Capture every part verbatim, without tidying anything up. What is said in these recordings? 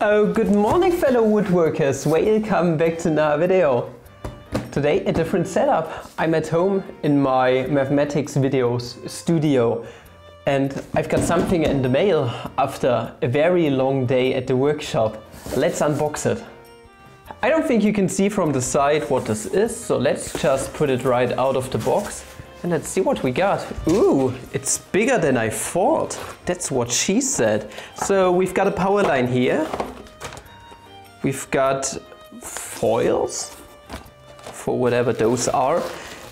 Oh, good morning, fellow woodworkers. Welcome back to another video. Today, a different setup. I'm at home in my mathematics videos studio, and I've got something in the mail after a very long day at the workshop. Let's unbox it. I don't think you can see from the side what this is, so let's just put it right out of the box and let's see what we got. Ooh, it's bigger than I thought. That's what she said. So we've got a power line here. We've got foils, for whatever those are.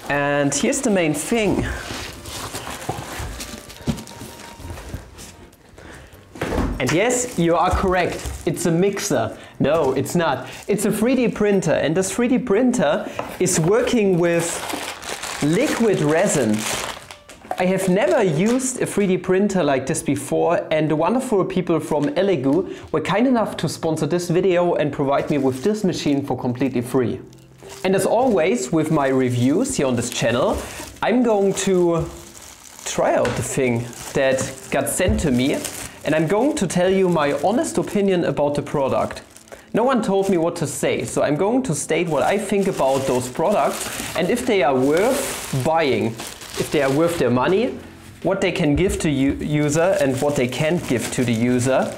And here's the main thing. And yes, you are correct. It's a mixer. No, it's not. It's a three D printer, and this three D printer is working with liquid resin. I have never used a three D printer like this before, and the wonderful people from Elegoo were kind enough to sponsor this video and provide me with this machine for completely free. And as always with my reviews here on this channel, I'm going to try out the thing that got sent to me, and I'm going to tell you my honest opinion about the product. No one told me what to say, so I'm going to state what I think about those products and if they are worth buying, if they are worth their money, what they can give to the user and what they can't give to the user,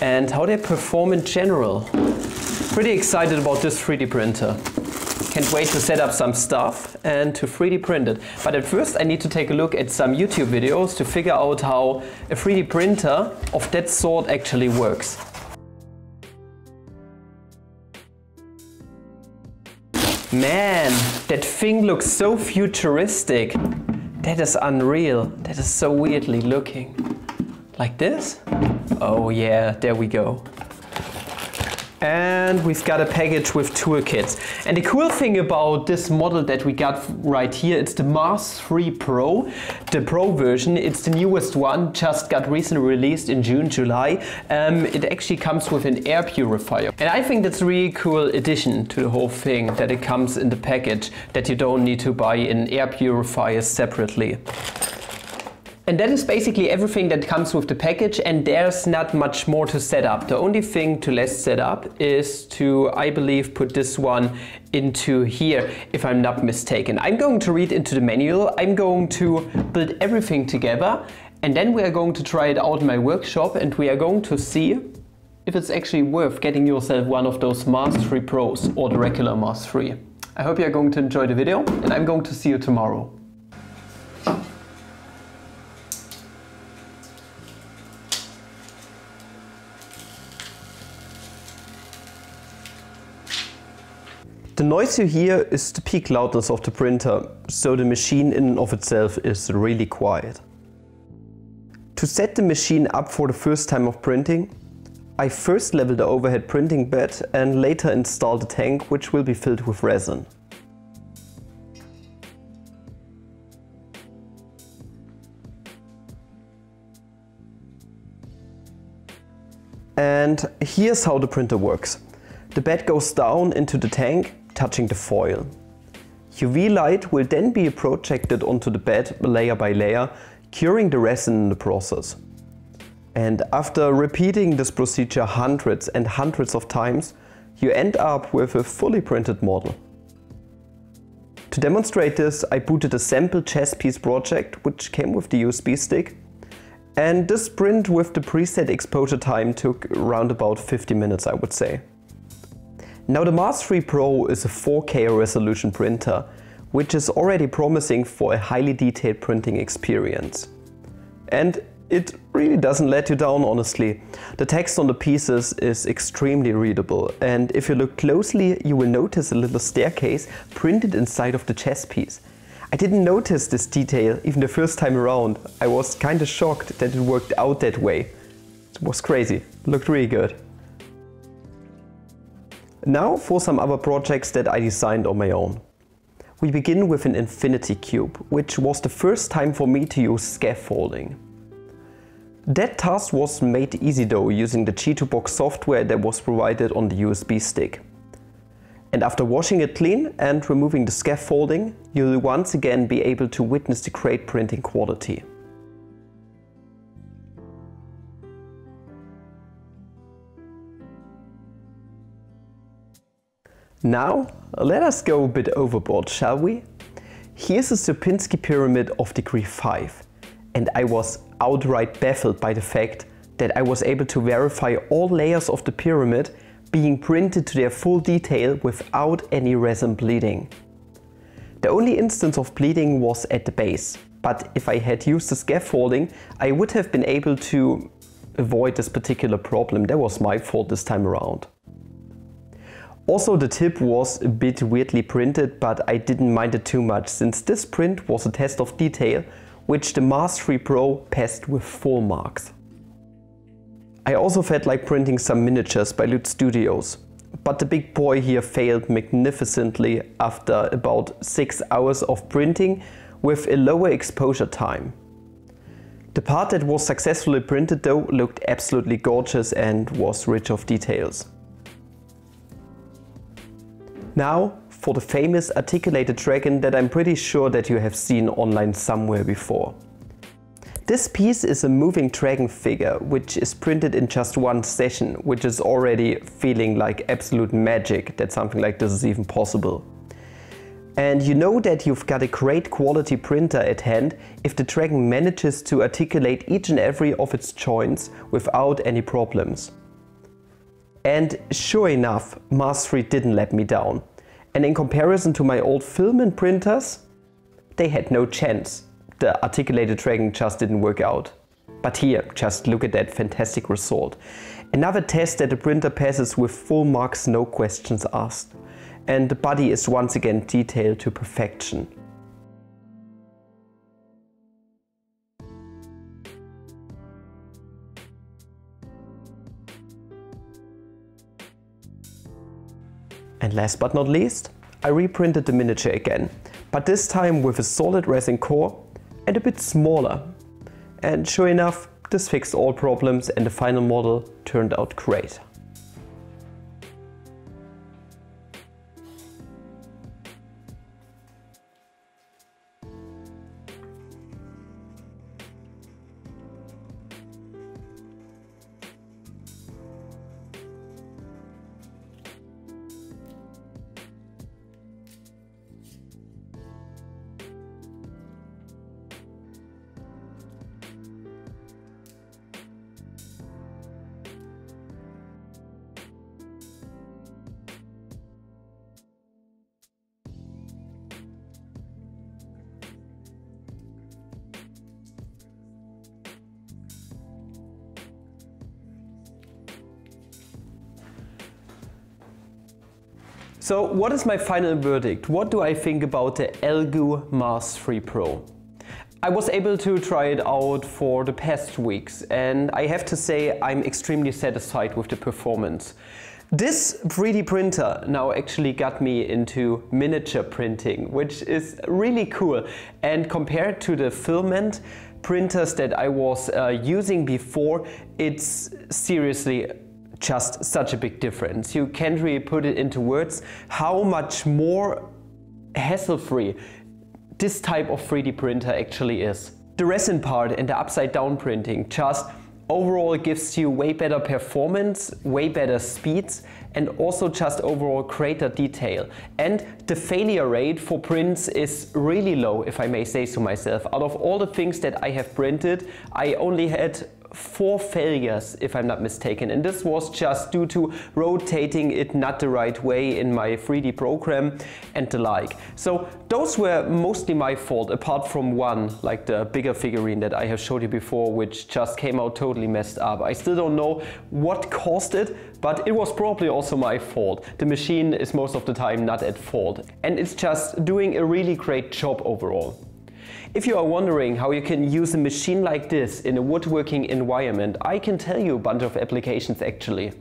and how they perform in general. Pretty excited about this three D printer. Can't wait to set up some stuff and to three D print it. But at first I need to take a look at some YouTube videos to figure out how a three D printer of that sort actually works. Man, that thing looks so futuristic. That is unreal. That is so weirdly looking. Like this? Oh yeah, there we go. And we've got a package with toolkits. And the cool thing about this model that we got right here, it's the Mars three Pro, the Pro version. It's the newest one, just got recently released in June, July. Um, it actually comes with an air purifier. And I think that's a really cool addition to the whole thing, that it comes in the package, that you don't need to buy an air purifier separately. And that is basically everything that comes with the package, and there's not much more to set up. The only thing to less set up is to, I believe, put this one into here, if I'm not mistaken. I'm going to read into the manual, I'm going to build everything together, and then we are going to try it out in my workshop, and we are going to see if it's actually worth getting yourself one of those Mars three Pros or the regular Mars three. I hope you're going to enjoy the video, and I'm going to see you tomorrow. The noise you hear is the peak loudness of the printer, so the machine in and of itself is really quiet. To set the machine up for the first time of printing, I first leveled the overhead printing bed and later installed a tank which will be filled with resin. And here's how the printer works. The bed goes down into the tank, touching the foil. U V light will then be projected onto the bed layer by layer, curing the resin in the process. And after repeating this procedure hundreds and hundreds of times, you end up with a fully printed model. To demonstrate this, I booted a sample chess piece project, which came with the U S B stick, and this print with the preset exposure time took around about fifty minutes, I would say. Now the Mars three Pro is a four K resolution printer, which is already promising for a highly detailed printing experience. And it really doesn't let you down, honestly. The text on the pieces is extremely readable, and if you look closely you will notice a little staircase printed inside of the chess piece. I didn't notice this detail even the first time around. I was kinda shocked that it worked out that way. It was crazy. It looked really good. Now for some other projects that I designed on my own. We begin with an infinity cube, which was the first time for me to use scaffolding. That task was made easy though, using the Chitubox software that was provided on the U S B stick. And after washing it clean and removing the scaffolding, you'll once again be able to witness the great printing quality. Now, let us go a bit overboard, shall we? Here's a Sierpinski Pyramid of degree five, and I was outright baffled by the fact that I was able to verify all layers of the pyramid being printed to their full detail without any resin bleeding. The only instance of bleeding was at the base, but if I had used the scaffolding, I would have been able to avoid this particular problem. That was my fault this time around. Also, the tip was a bit weirdly printed, but I didn't mind it too much, since this print was a test of detail, which the Mars three Pro passed with full marks. I also felt like printing some miniatures by Lute Studios, but the big boy here failed magnificently after about six hours of printing with a lower exposure time. The part that was successfully printed though looked absolutely gorgeous and was rich of details. Now for the famous articulated dragon that I'm pretty sure that you have seen online somewhere before. This piece is a moving dragon figure, which is printed in just one session, which is already feeling like absolute magic that something like this is even possible. And you know that you've got a great quality printer at hand if the dragon manages to articulate each and every of its joints without any problems. And sure enough, Mars three didn't let me down. And in comparison to my old filament printers, they had no chance. The articulated dragon just didn't work out. But here, just look at that fantastic result. Another test that the printer passes with full marks, no questions asked. And the body is once again detailed to perfection. And last but not least, I reprinted the miniature again, but this time with a solid resin core and a bit smaller. And sure enough, this fixed all problems and the final model turned out great. So what is my final verdict? What do I think about the Elegoo Mars three Pro? I was able to try it out for the past weeks and I have to say I'm extremely satisfied with the performance. This three D printer now actually got me into miniature printing, which is really cool, and compared to the filament printers that I was uh, using before, it's seriously just such a big difference. You can't really put it into words how much more hassle-free this type of three D printer actually is. The resin part and the upside-down printing just overall gives you way better performance, way better speeds, and also just overall greater detail. And the failure rate for prints is really low, if I may say so myself. Out of all the things that I have printed, I only had four failures, if I'm not mistaken, and this was just due to rotating it not the right way in my three D program and the like. So those were mostly my fault, apart from one, like the bigger figurine that I have showed you before, which just came out totally messed up. I still don't know what caused it, but it was probably also my fault. The machine is most of the time not at fault, and it's just doing a really great job overall. If you are wondering how you can use a machine like this in a woodworking environment, I can tell you a bunch of applications actually.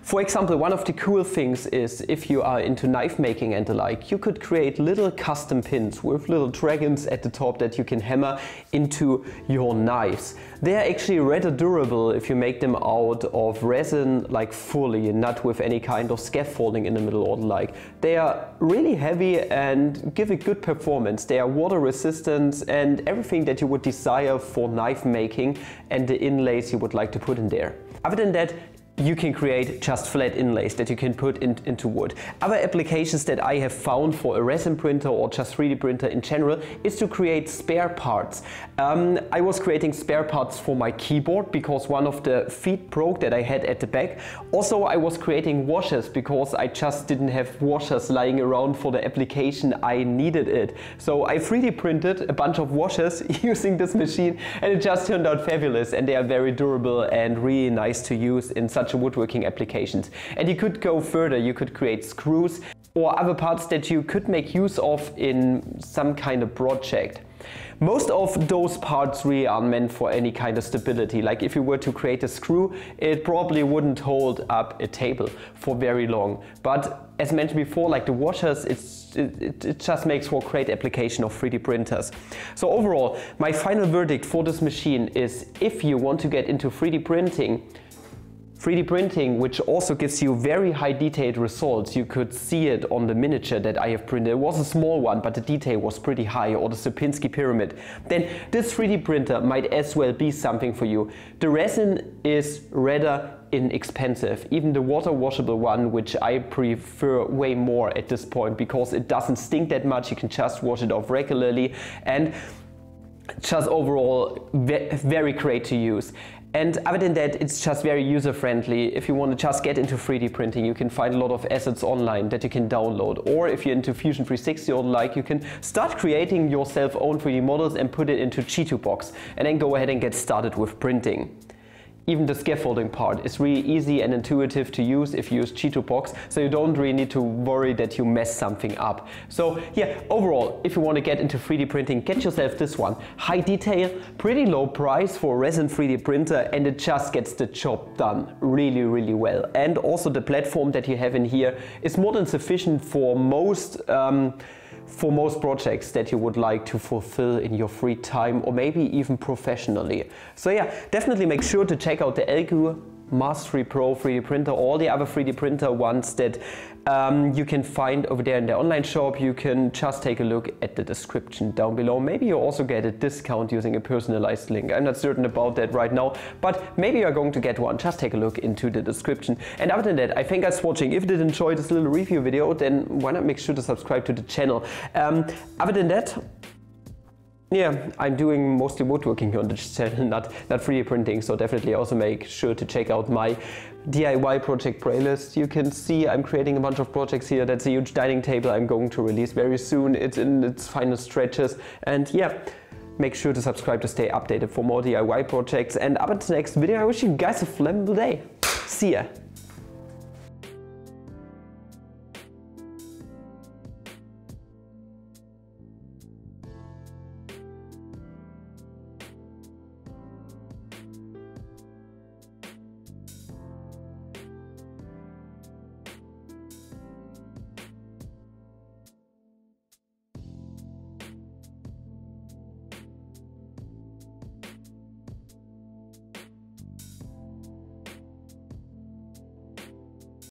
For example, one of the cool things is if you are into knife making and the like, you could create little custom pins with little dragons at the top that you can hammer into your knives. They are actually rather durable if you make them out of resin, like fully, not with any kind of scaffolding in the middle or the like. They are really heavy and give a good performance. They are water resistant and everything that you would desire for knife making and the inlays you would like to put in there. Other than that, you can create just flat inlays that you can put in, into wood. Other applications that I have found for a resin printer or just three D printer in general is to create spare parts. Um, I was creating spare parts for my keyboard because one of the feet broke that I had at the back. Also, I was creating washers because I just didn't have washers lying around for the application I needed it. So I three D printed a bunch of washers using this machine, and it just turned out fabulous, and they are very durable and really nice to use in such woodworking applications. And you could go further, you could create screws or other parts that you could make use of in some kind of project. Most of those parts really are meant for any kind of stability. Like if you were to create a screw, it probably wouldn't hold up a table for very long. But as mentioned before, like the washers, it's, it, it just makes for a great application of three D printers. So overall, my final verdict for this machine is if you want to get into three D printing, three D printing, which also gives you very high detailed results. You could see it on the miniature that I have printed. It was a small one, but the detail was pretty high, or the Sierpinski Pyramid. Then this three D printer might as well be something for you. The resin is rather inexpensive, even the water washable one, which I prefer way more at this point because it doesn't stink that much. You can just wash it off regularly, and just overall very great to use. And other than that, it's just very user-friendly. If you want to just get into three D printing, you can find a lot of assets online that you can download. Or if you're into Fusion three sixty or like, you can start creating yourself own three D models and put it into Chitubox, and then go ahead and get started with printing. Even the scaffolding part is really easy and intuitive to use if you use Chitubox, so you don't really need to worry that you mess something up. So yeah, overall, if you want to get into three D printing, get yourself this one. High detail, pretty low price for a resin three D printer, and it just gets the job done really, really well. And also the platform that you have in here is more than sufficient for most um, for most projects that you would like to fulfill in your free time, or maybe even professionally. So yeah, definitely make sure to check out the Elegoo, Mars three Pro three D printer, all the other three D printer ones that um, you can find over there in the online shop. You can just take a look at the description down below. Maybe you also get a discount using a personalized link. I'm not certain about that right now, but maybe you're going to get one. Just take a look into the description. And other than that, I thank you guys for watching. If you did enjoy this little review video, then why not make sure to subscribe to the channel. Um, other than that, yeah, I'm doing mostly woodworking here on this channel, not, not three D printing, so definitely also make sure to check out my D I Y project playlist. You can see I'm creating a bunch of projects here. That's a huge dining table I'm going to release very soon. It's in its final stretches, and yeah, make sure to subscribe to stay updated for more D I Y projects. And up until the next video, I wish you guys a flammable day. See ya!